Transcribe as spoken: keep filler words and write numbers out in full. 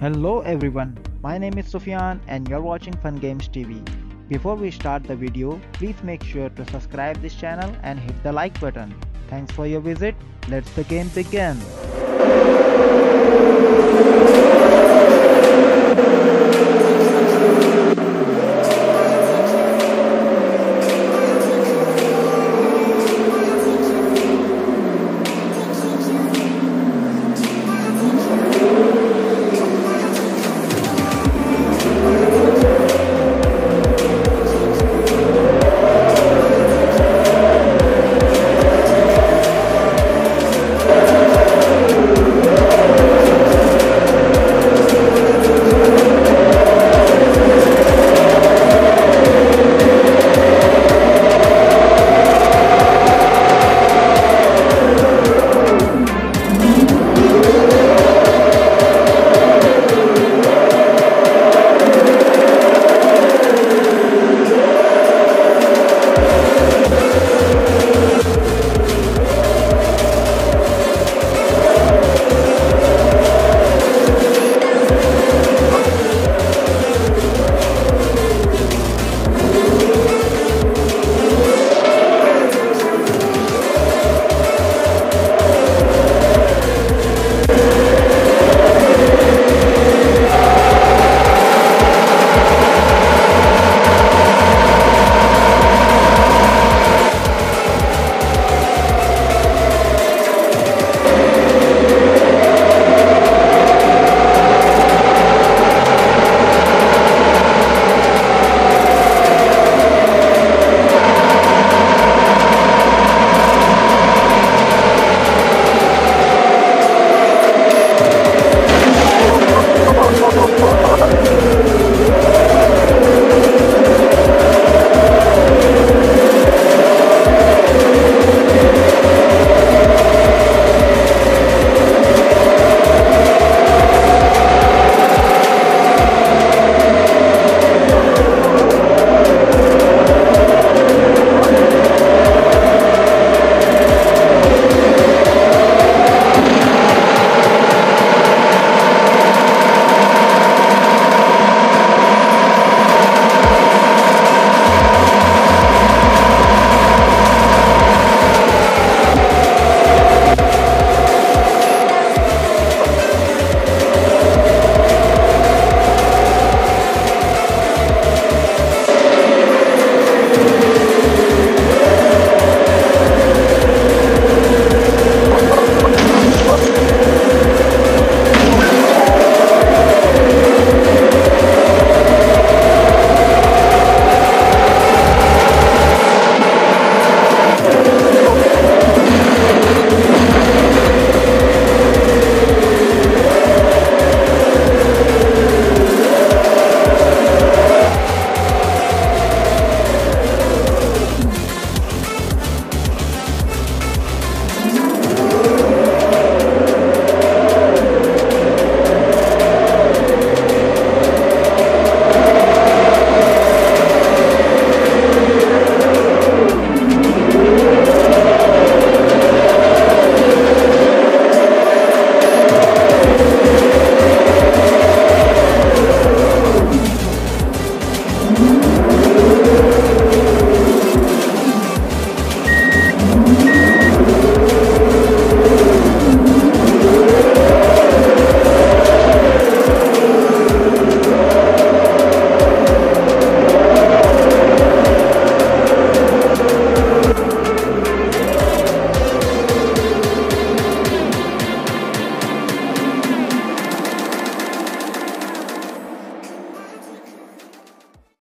Hello everyone, my name is Sufyan and you're watching Fun Games T V. Before we start the video, please make sure to subscribe this channel and hit the like button. Thanks for your visit. Let's the game begin.